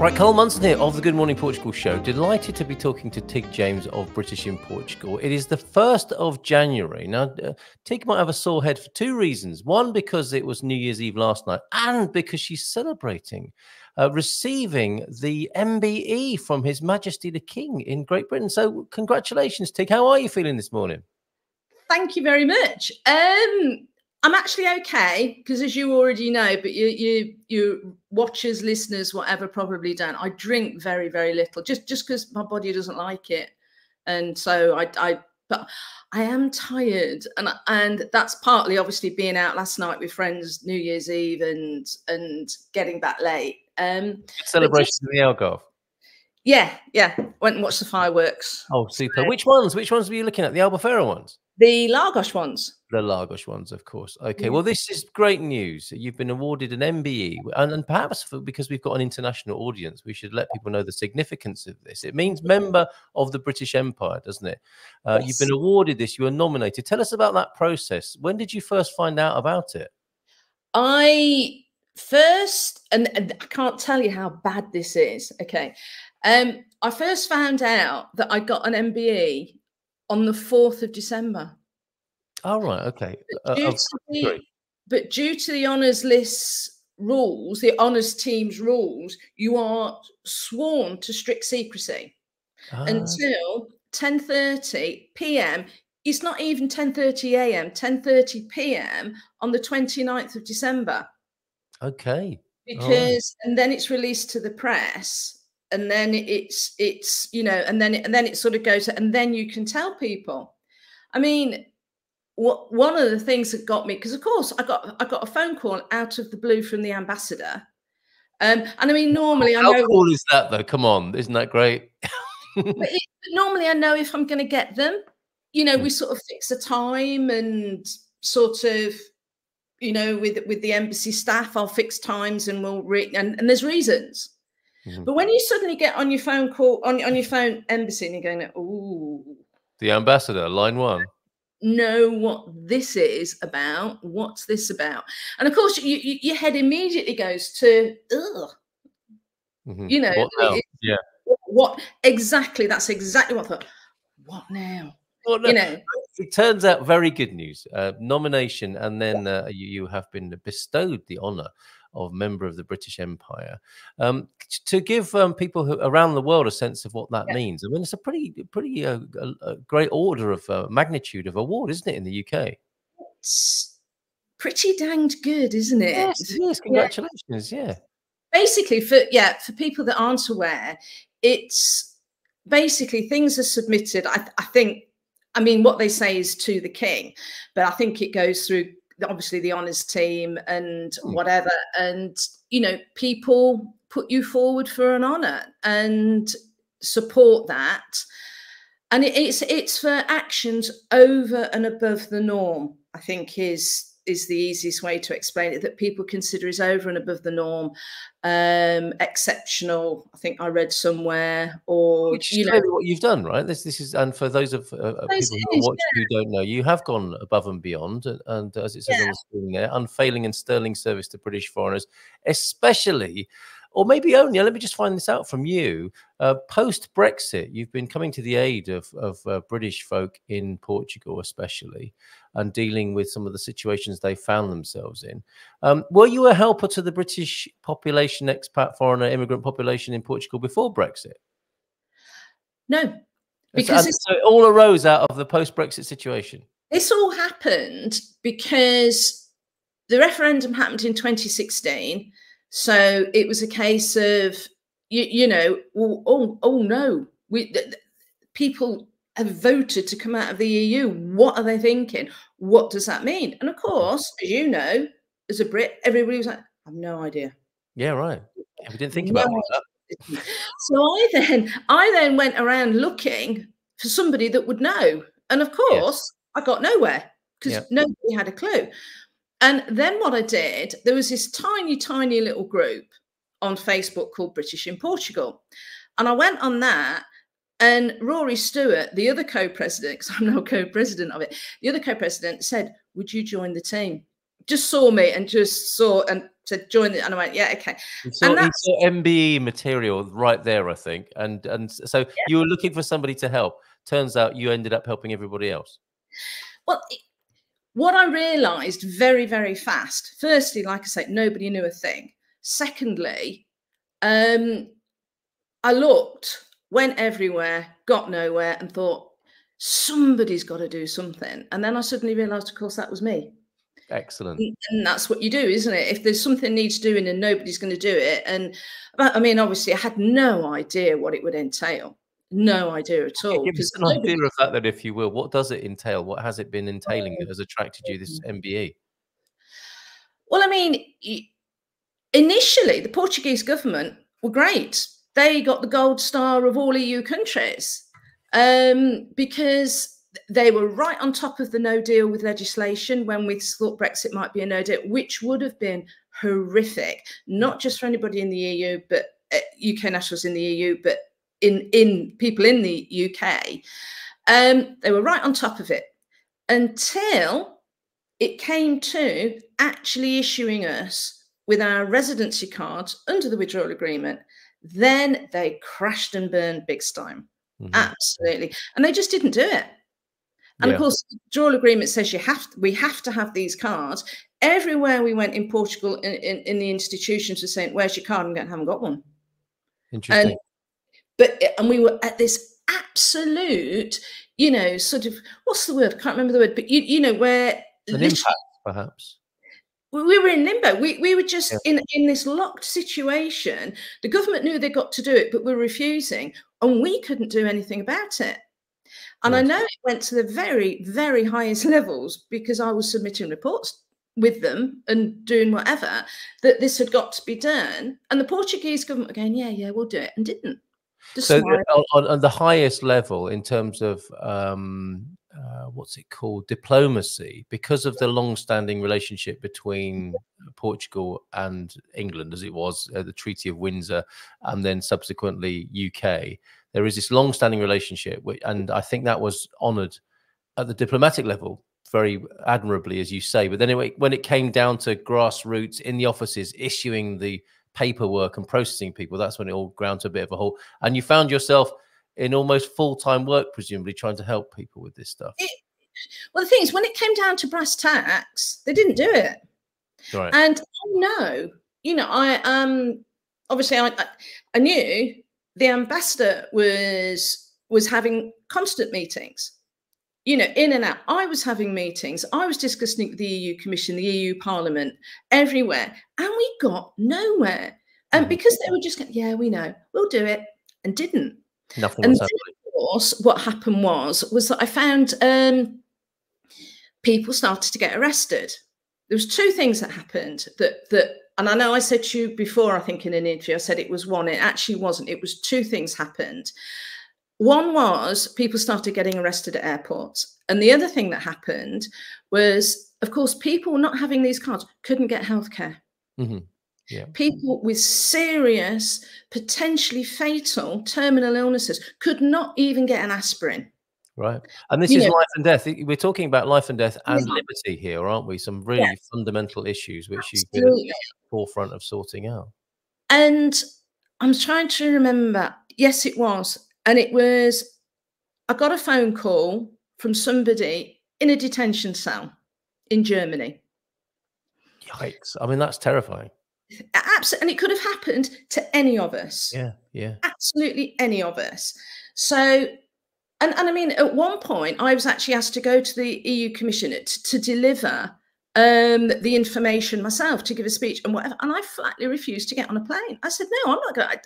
Right, Carl Munson here of the Good Morning Portugal show. Delighted to be talking to Tig James of British in Portugal. It is the 1st of January. Now, Tig might have a sore head for two reasons. One, because it was New Year's Eve last night, and because she's celebrating receiving the MBE from His Majesty the King in Great Britain. So congratulations, Tig. How are you feeling this morning? Thank you very much. I'm actually okay, because as you already know, but you watchers, listeners, whatever, probably don't. I drink very, very little, just because my body doesn't like it, and so but I am tired, and that's partly obviously being out last night with friends, New Year's Eve, and getting back late. Celebration of the Algarve. Yeah, yeah. Went and watched the fireworks. Oh, super! Which ones? Which ones were you looking at? The Albufeira ones? The Lagos ones. The Lagos ones, of course. Okay, well, this is great news. You've been awarded an MBE, and perhaps because we've got an international audience, we should let people know the significance of this. It means member of the British Empire, doesn't it? Yes. You've been awarded this. You were nominated. Tell us about that process. When did you first find out about it? And I can't tell you how bad this is. Okay, I first found out that I got an MBE on the 4th of December. All right, okay. But due to the honours list rules, the honours team's rules, you are sworn to strict secrecy until 10:30 p.m. It's not even 10:30 a.m., 10:30 p.m. on the 29th of December. Okay. Because and then it's released to the press. And then it's you know, and then it sort of goes, and then you can tell people. I mean, one of the things that got me, because of course I got a phone call out of the blue from the ambassador, and I mean normally I know how cool is that though? Come on, isn't that great? Normally I know if I'm going to get them. You know, we sort of fix a time and sort of, you know, with the embassy staff, I'll fix times and we'll and there's reasons. But when you suddenly get on your phone call, on your phone embassy, and you're going, oh, the ambassador, line one. Know what this is about? What's this about? And of course, your head immediately goes to, ugh. You know, what exactly? That's exactly what I thought. What now? Well, no, you know, it turns out very good news. Nomination, and then you have been bestowed the honour of member of the British Empire, to give people who, around the world, a sense of what that means. I mean, it's a pretty a great order of magnitude of award, isn't it, in the UK? It's pretty danged good, isn't it? Yes, yes, congratulations, yeah. Basically, for people that aren't aware, it's basically things are submitted, I think, I mean, what they say is to the king, but I think it goes through obviously the honours team and whatever, and you know, people put you forward for an honour and support that, and it's for actions over and above the norm, I think is the easiest way to explain it, that people consider is over and above the norm, exceptional, I think I read somewhere, or which you know what you've done, right? This is, and for those of people who watch who don't know, you have gone above and beyond, and as it says on the screen there, unfailing and sterling service to British foreigners, especially, or maybe only, let me just find this out from you, post-Brexit, you've been coming to the aid of British folk in Portugal especially, and dealing with some of the situations they found themselves in. Were you a helper to the British population, expat, foreigner, immigrant population in Portugal before Brexit? No. Because so it all arose out of the post-Brexit situation? This all happened because the referendum happened in 2016, so it was a case of, you know, oh no, people have voted to come out of the EU. What are they thinking? What does that mean? And of course, as you know, as a Brit, everybody was like, I've no idea. Yeah, right. We didn't think about that. So I then went around looking for somebody that would know. And of course, I got nowhere because nobody had a clue. And then what I did, there was this tiny, tiny little group on Facebook called British in Portugal. And I went on that, and Rory Stewart, the other co-president, because I'm now co-president of it, the other co-president said, would you join the team? just saw me and just saw and said, join it. And I went, yeah, okay. And that's MBE material right there, I think. And so yeah. You were looking for somebody to help. Turns out you ended up helping everybody else. Well, what I realized very, very fast, firstly, like I said, nobody knew a thing. Secondly, I looked, went everywhere, got nowhere and thought, somebody's got to do something. And then I suddenly realized, of course, that was me. Excellent. And that's what you do, isn't it? If there's something needs doing and nobody's going to do it. And but, I mean, obviously, I had no idea what it would entail. No idea at all. Give us an idea of that, then, if you will. What does it entail? What has it been entailing that has attracted you this MBE? Well, I mean, initially, the Portuguese government were great. They got the gold star of all EU countries because they were right on top of the no deal with legislation when we thought Brexit might be a no deal, which would have been horrific, not just for anybody in the EU, but UK nationals in the EU, but in people in the UK. They were right on top of it until it came to actually issuing us with our residency cards under the withdrawal agreement. Then they crashed and burned big time. Mm-hmm. Absolutely. And they just didn't do it. And yeah. Of course, the withdrawal agreement says you have to, we have to have these cards. Everywhere we went in Portugal, in the institutions, were saying, where's your card? And I haven't got one. Interesting. And we were at this absolute, you know, sort of, what's the word? I can't remember the word, but you know, where an impact, perhaps. We were in limbo. We were just in this locked situation. The government knew they got to do it, but we're refusing, and we couldn't do anything about it. And I know it went to the very, very highest levels because I was submitting reports with them and doing whatever, that this had got to be done. And the Portuguese government were going, yeah, yeah, we'll do it, and didn't. Just so on the highest level in terms of what's it called, diplomacy, because of the long-standing relationship between Portugal and England, as it was the Treaty of Windsor, and then subsequently UK, there is this long-standing relationship, and I think that was honoured at the diplomatic level very admirably, as you say. But then when it came down to grassroots in the offices issuing the paperwork and processing people, that's when it all ground to a bit of a halt. And you found yourself in almost full-time work, presumably, trying to help people with this stuff. Well, the thing is, when it came down to brass tacks, they didn't do it. Right. And I know, you know, obviously I knew the ambassador was having constant meetings, you know, in and out. I was having meetings. I was discussing it with the EU Commission, the EU Parliament, everywhere. And we got nowhere. And because they were just going, yeah, we know, we'll do it, and didn't. Nothing and then, of course, what happened was that I found people started to get arrested. There was two things that happened that, and I know I said to you before, I think in an interview, I said it was one. It actually wasn't. It was two things happened. One was people started getting arrested at airports. And the other thing that happened was, of course, people not having these cards couldn't get healthcare. Mm-hmm. Yeah. People with serious, potentially fatal terminal illnesses could not even get an aspirin. Right. And this is life and death. We're talking about life and death and liberty here, aren't we? Some really fundamental issues which you've been at the forefront of sorting out. And I'm trying to remember. Yes, it was. And it was, I got a phone call from somebody in a detention cell in Germany. Yikes. I mean, that's terrifying. Absolutely, and it could have happened to any of us. Yeah, yeah. Absolutely any of us. So, and I mean, at one point, I was actually asked to go to the EU Commission to deliver the information myself, to give a speech and whatever. And I flatly refused to get on a plane. I said, no, I'm not going.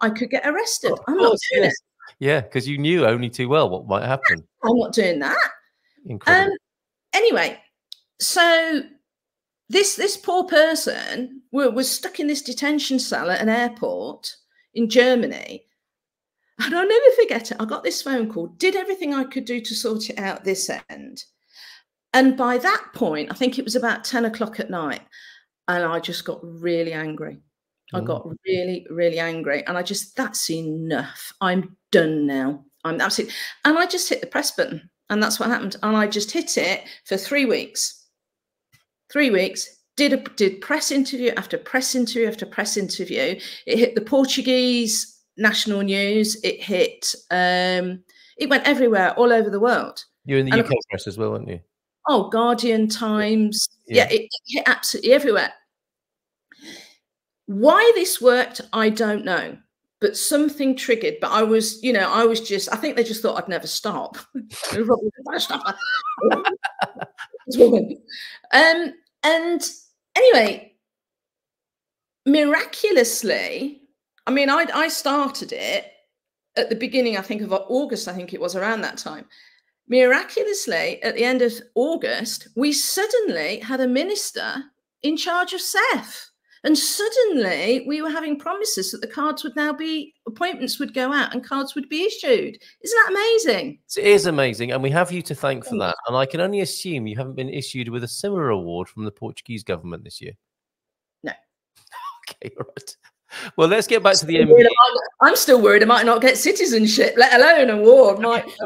I could get arrested. I'm not doing it. Yeah, because you knew only too well what might happen. I'm not doing that. Incredible. Anyway, so this poor person was stuck in this detention cell at an airport in Germany. And I'll never forget it. I got this phone call, did everything I could do to sort it out this end. And by that point, I think it was about 10 o'clock at night. And I just got really angry. I got really, really angry. And I just, that's enough. I'm done now. I'm absolutely. And I just hit the press button. And that's what happened. And I just hit it for 3 weeks. 3 weeks, did press interview after press interview after press interview. It hit the Portuguese national news. It hit, it went everywhere, all over the world. You were in the UK press as well, weren't you? Oh, Guardian, Times. Yeah, yeah, it hit absolutely everywhere. Why this worked, I don't know. But something triggered. But I was, you know, I was just, I think they just thought I'd never stop. And anyway, miraculously, I mean, I started it at the beginning, I think, of August, I think it was around that time. Miraculously, at the end of August, we suddenly had a minister in charge of SEF. And suddenly we were having promises that the cards would now be, appointments would go out and cards would be issued. Isn't that amazing? It is amazing. And we have you to thank for that. And I can only assume you haven't been issued with a similar award from the Portuguese government this year. No. Okay, all right. Well, let's get back to the MBE. I'm still worried I might not get citizenship, let alone an award.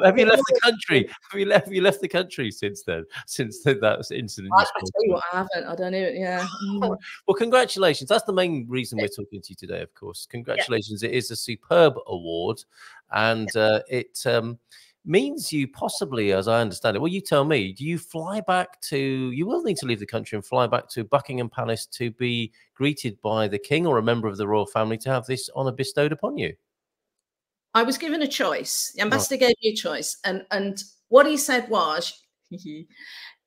Have you left the country? Have you left the country since then? Since that incident? I tell you what, I haven't. I don't know. Yeah. Well, congratulations. That's the main reason we're talking to you today, of course. Congratulations. Yeah. It is a superb award, and it means you possibly, as I understand it, well, you tell me, do you fly back to, you will need to leave the country and fly back to Buckingham Palace to be greeted by the King or a member of the royal family to have this honour bestowed upon you? I was given a choice. The ambassador gave me a choice. And what he said was, he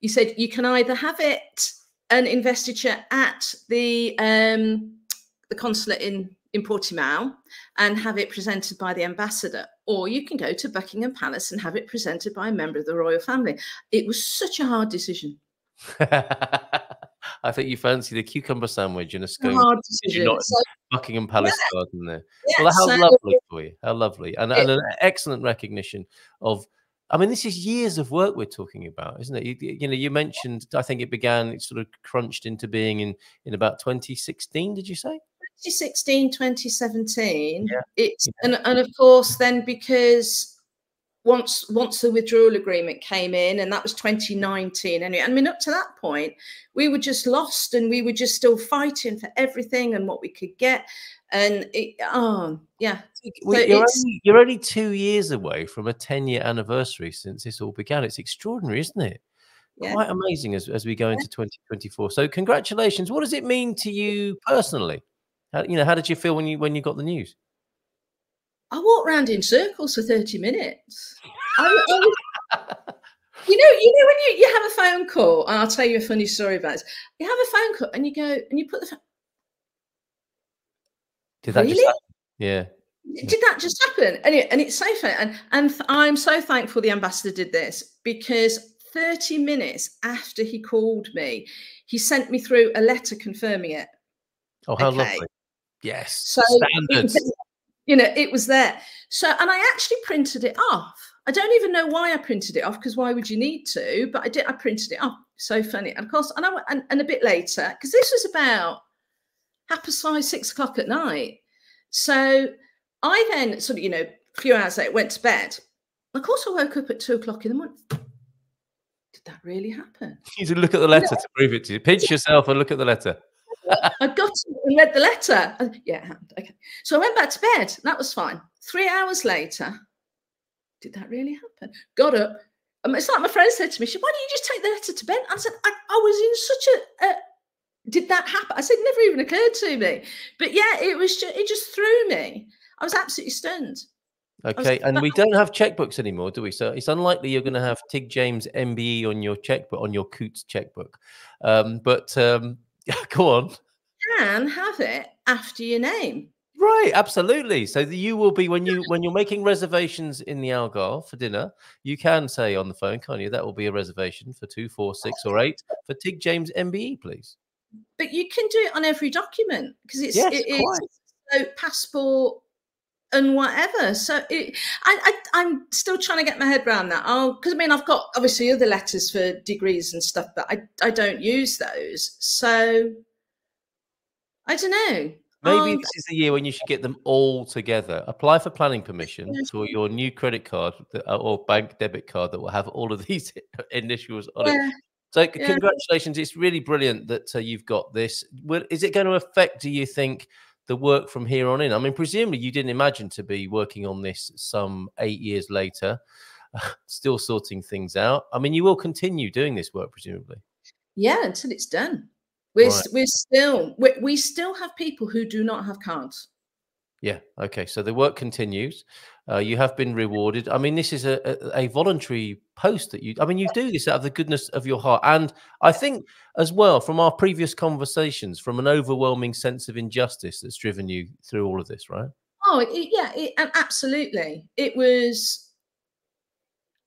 said, you can either have it, an investiture at the consulate in Portimao and have it presented by the ambassador, or you can go to Buckingham Palace and have it presented by a member of the royal family. It was such a hard decision. I think you fancy the cucumber sandwich and a scone. Hard decision. Not so, Buckingham Palace garden there. Yeah, well, how lovely for you. How lovely. And an excellent recognition of, I mean, this is years of work we're talking about, isn't it? You know, you mentioned, I think it began, it sort of crunched into being in about 2016, did you say? 2016, 2017. Yeah. And of course then, because once the withdrawal agreement came in, and that was 2019 anyway, I mean, up to that point we were just lost, and we were just still fighting for everything and what we could get, and it, yeah. Well, so you're only 2 years away from a 10-year anniversary since this all began. It's extraordinary, isn't it? Yeah. Quite amazing as we go into 2024. So congratulations. What does it mean to you personally? You know, how did you feel when you got the news? I walked around in circles for 30 minutes. You know, when you have a phone call, and I'll tell you a funny story about this. You have a phone call, and you go, and you put the phone. Did that just happen? Yeah. Did that just happen? Anyway, and it's so funny. And I'm so thankful the ambassador did this, because 30 minutes after he called me, he sent me through a letter confirming it. Oh, how lovely. Yes. So, you know, it was there. So, and I actually printed it off. I don't even know why I printed it off, because why would you need to? But I did. I printed it off. So funny. And of course, and a bit later, because this was about 5:30, 6 o'clock at night. So I then sort of, you know, a few hours later went to bed. Of course, I woke up at 2 o'clock in the morning. Did that really happen? You need to look at the letter to prove it to you. Pinch yourself and look at the letter. I got and read the letter. Yeah, okay. So I went back to bed. That was fine. 3 hours later, did that really happen? Got up. It's like my friend said to me, she said, why don't you just take the letter to bed? I said, I was in such a, did that happen? I said, it never even occurred to me. But yeah, it was just, it just threw me. I was absolutely stunned. Okay, and we don't have checkbooks anymore, do we? So it's unlikely you're going to have Tig James MBE on your checkbook, on your Coutts checkbook. Go on. You can have it after your name. Right, absolutely. So you will be, when you're making reservations in the Algarve for dinner, you can say on the phone, can't you, that will be a reservation for 2, 4, 6 or 8 for Tig James MBE, please. But you can do it on every document, because it's so passport and whatever. So I'm still trying to get my head around that. Because I mean, I've got obviously other letters for degrees and stuff, but I don't use those. So I don't know. Maybe this is the year when you should get them all together. Apply for planning permission for your new credit card or bank debit card that will have all of these initials on it. So congratulations. It's really brilliant that you've got this. Is it going to affect, do you think, the work from here on in? I mean, presumably you didn't imagine to be working on this some 8 years later, still sorting things out. I mean, you will continue doing this work, presumably. Yeah, until it's done. We still have people who do not have cards. Yeah. Okay. So the work continues. You have been rewarded. I mean, this is a voluntary post that you, I mean, you do this out of the goodness of your heart. And I think as well, from our previous conversations, from an overwhelming sense of injustice that's driven you through all of this, right? Oh, yeah, absolutely. It was,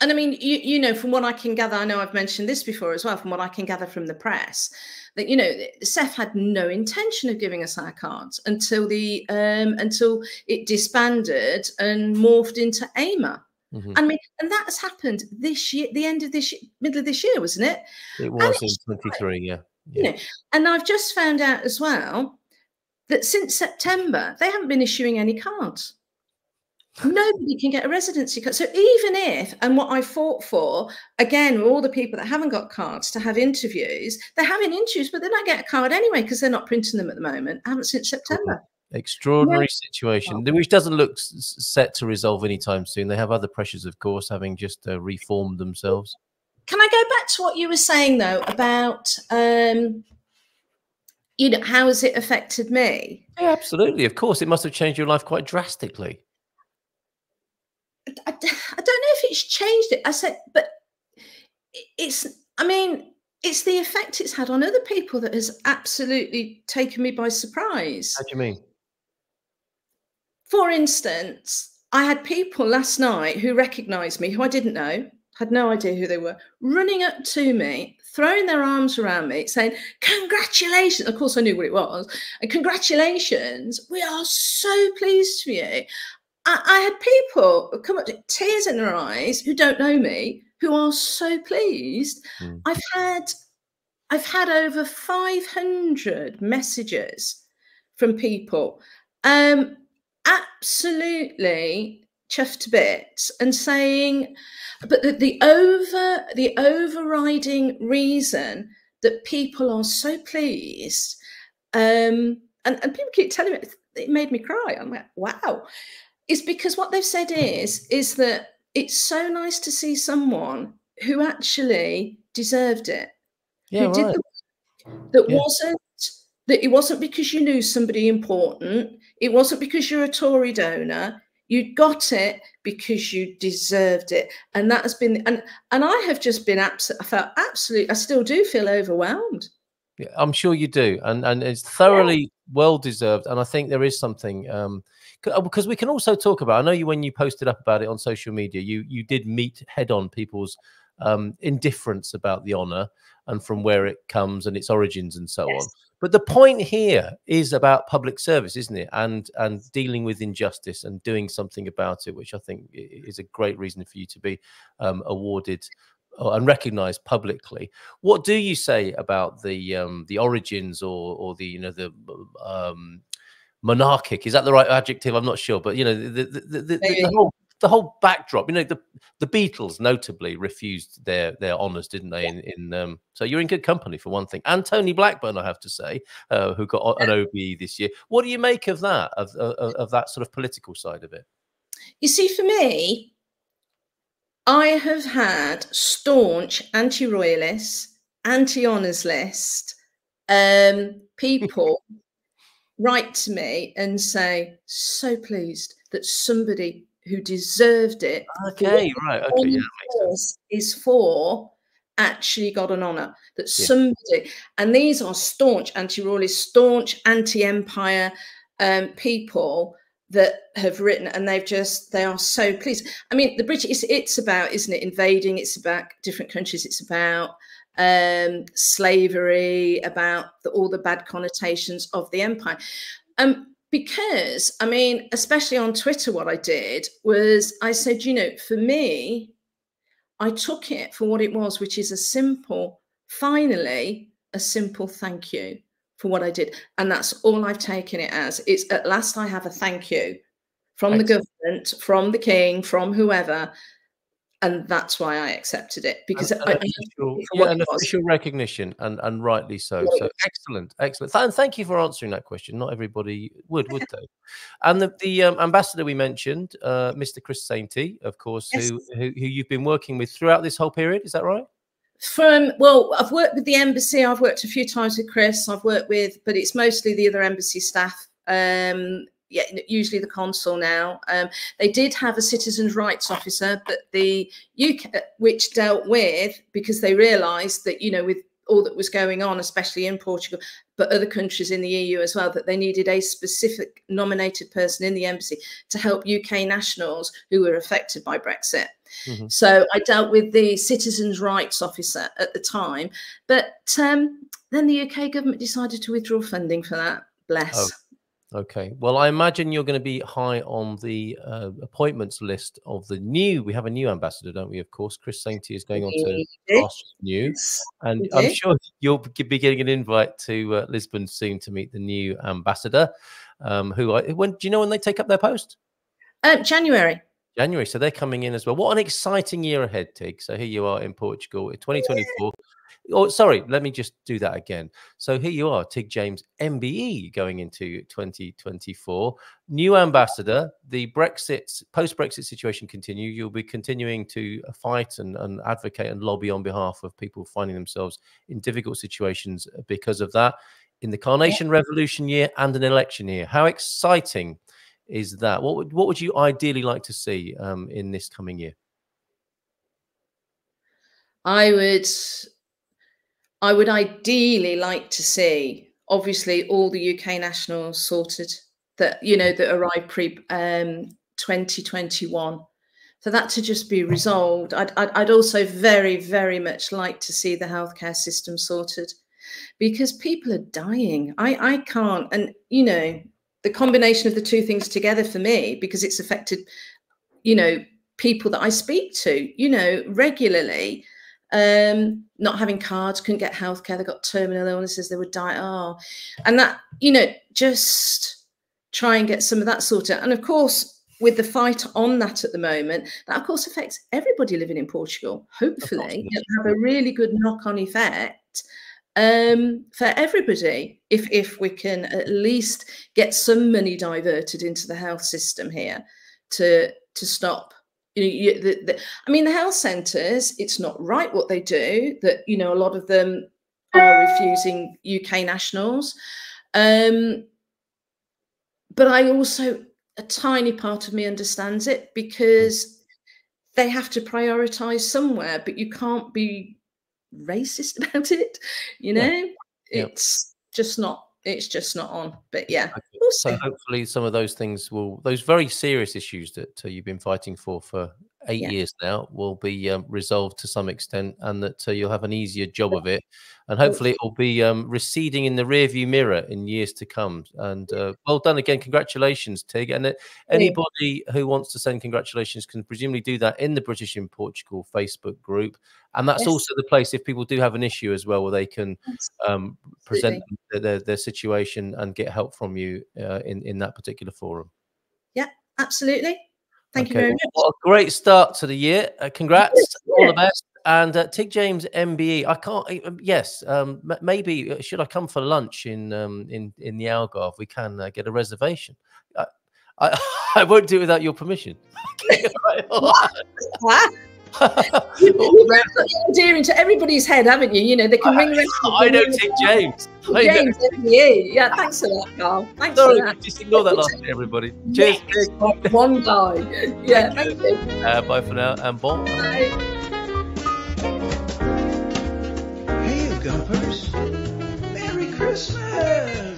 and I mean, you know, from what I can gather, I know I've mentioned this before as well, from what I can gather from the press, that, you know, SEF had no intention of giving us our cards until the until it disbanded and morphed into AMA. Mm-hmm. I mean, and that has happened this year, the end of this year, middle of this year, wasn't it? It was in 23, yeah. You know, and I've just found out as well that since September, they haven't been issuing any cards. Nobody can get a residency card. So even if, and what I fought for, again, all the people that haven't got cards to have interviews, they're having interviews, but they don't get a card anyway because they're not printing them at the moment. I haven't since September. Extraordinary situation, which doesn't look set to resolve anytime soon. They have other pressures, of course, having just reformed themselves. Can I go back to what you were saying, though, about... you know, how has it affected me? Yeah, absolutely. Of course, it must have changed your life quite drastically. I don't know if it's changed it. I said, but it's, I mean, it's the effect it's had on other people that has absolutely taken me by surprise. How do you mean? For instance, I had people last night who recognised me, who I didn't know, had no idea who they were, running up to me, throwing their arms around me, saying, congratulations. Of course, I knew what it was. And congratulations. We are so pleased for you. I had people come up with tears in their eyes who don't know me, who are so pleased. Mm. I've had over 500 messages from people, absolutely chuffed to bits, and saying, but the overriding reason that people are so pleased, and people keep telling me, it made me cry. I'm like, wow. It's because what they've said is that it's so nice to see someone who actually deserved it. Yeah, who did the work, that wasn't, that it wasn't because you knew somebody important. It wasn't because you're a Tory donor. You got it because you deserved it. And that has been, and I have just been, I felt absolutely, I still do feel overwhelmed. Yeah, I'm sure you do. And it's thoroughly well deserved. And I think there is something, because we can also talk about, I know you, when you posted up about it on social media, you did meet head on people's indifference about the honour and from where it comes and its origins and so on. But the point here is about public service, isn't it? And dealing with injustice and doing something about it, which I think is a great reason for you to be awarded and recognised publicly. What do you say about the origins or the, you know, the monarchic? Is that the right adjective? I'm not sure, but you know, the whole backdrop. You know, the Beatles notably refused their honours, didn't they? In so you're in good company for one thing. And Tony Blackburn, I have to say, who got an OBE this year. What do you make of that? Of that sort of political side of it? You see, for me, I have had staunch anti-royalists, anti-honours list people write to me and say, so pleased that somebody who deserved it, okay, right, okay, yeah, that makes sense, is for, actually got an honour, that somebody, and these are staunch anti-royalist, staunch anti-empire people that have written, and they've just, they are so pleased. I mean, the British, it's about, isn't it, invading, it's about different countries, it's about slavery, about all the bad connotations of the empire. Because, I mean, especially on Twitter, what I did was I said, you know, for me, I took it for what it was, which is a simple, finally, a simple thank you for what I did. And that's all I've taken it as. It's at last I have a thank you from the government, from the king, from whoever. And that's why I accepted it, because an official recognition, and rightly so. Yeah. So excellent, excellent. And thank you for answering that question. Not everybody would they? And the ambassador we mentioned, Mr. Chris Sainty, of course, yes, who you've been working with throughout this whole period. Is that right? Well, I've worked with the embassy. I've worked a few times with Chris. But it's mostly the other embassy staff. Yeah, usually the consul now. They did have a citizens' rights officer, but the UK, which dealt with, because they realised that, you know, with all that was going on, especially in Portugal, but other countries in the EU as well, that they needed a specific nominated person in the embassy to help UK nationals who were affected by Brexit. Mm-hmm. So I dealt with the citizens' rights officer at the time, but then the UK government decided to withdraw funding for that. Bless. Oh. Okay. Well, I imagine you're going to be high on the appointments list of the new. We have a new ambassador, don't we? Of course, Chris Sainty is going on to new, and I'm sure you'll be getting an invite to Lisbon soon to meet the new ambassador. When do you know when they take up their post? January. January. So they're coming in as well. What an exciting year ahead, Tig. So here you are in Portugal in 2024. Oh, sorry, let me just do that again. So here you are, Tig James, MBE, going into 2024. New ambassador, the Brexit, post-Brexit situation continue. You'll be continuing to fight and advocate and lobby on behalf of people finding themselves in difficult situations because of that. In the Carnation Revolution year and an election year. How exciting is that? What would you ideally like to see in this coming year? I would ideally like to see, obviously, all the UK nationals sorted that, you know, that arrived pre 2021, for that to just be resolved. I'd also very, very much like to see the healthcare system sorted, because people are dying. I can't, and you know, the combination of the two things together for me, because it's affected, you know, people that I speak to, you know, regularly. Not having cards, couldn't get healthcare, they got terminal illnesses, they would die. Oh, and that, you know, just try and get some of that sorted. And of course, with the fight on that at the moment, that of course affects everybody living in Portugal. Hopefully, it'll have a really good knock-on effect for everybody if we can at least get some money diverted into the health system here to stop. You know, I mean, the health centres, it's not right what they do, that, you know, a lot of them are refusing UK nationals. But I also, a tiny part of me understands it, because they have to prioritise somewhere, but you can't be racist about it, you know? Yeah. Yeah. It's just not on, but yeah. Okay. So hopefully some of those things will, those very serious issues that you've been fighting for 8 years now will be resolved to some extent, and that you'll have an easier job of it. And hopefully it will be receding in the rearview mirror in years to come. And well done again. Congratulations, Tig. And anybody who wants to send congratulations can presumably do that in the British in Portugal Facebook group. And that's also the place, if people do have an issue as well, where they can present their situation and get help from you in that particular forum. Yeah, absolutely. Thank you very much. What a great start to the year. Congrats. All the best. And Tig James, MBE. I can't. Yes. Maybe should I come for lunch in the Algarve? We can get a reservation. I won't do it without your permission. Okay, what? You're endearing to everybody's head, haven't you? You know, they can ring around. I know Tig James. James, MBE. Yeah, thanks for that, Carl. Thanks for that. Just ignore that last bit, everybody. Cheers. Yes, one guy. Yeah, thank you. Bye for now, and bon. Bye. Hey, you Gumpers. Merry Christmas.